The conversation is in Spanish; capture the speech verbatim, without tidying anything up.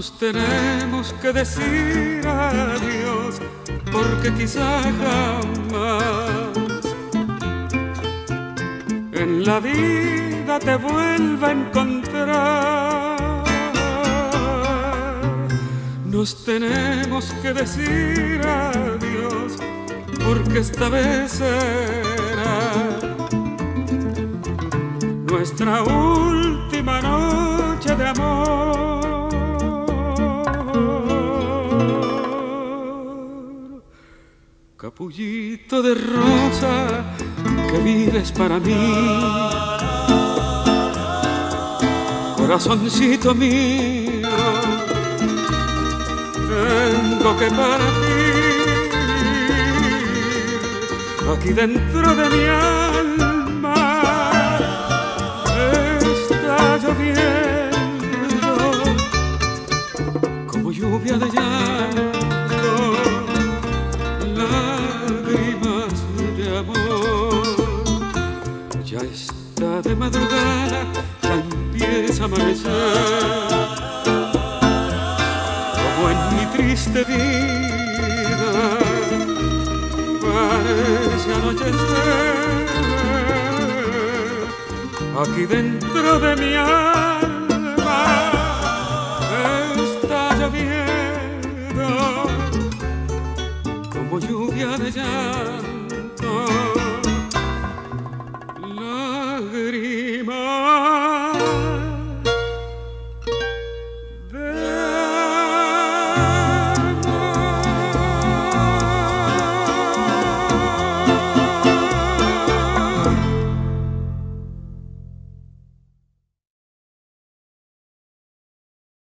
Nos tenemos que decir adiós, porque quizá jamás en la vida te vuelva a encontrar. Nos tenemos que decir adiós, porque esta vez será nuestra última noche de amor. Capullito de rosa, que vives para mí, corazoncito mío, tengo que partir. Aquí dentro de mi alma está lloviendo como lluvia de llanto, amor. Ya está de madrugada, ya empieza a amanecer, como en mi triste vida parece anochecer. Aquí dentro de mi alma está lloviendo como lluvia de llanto,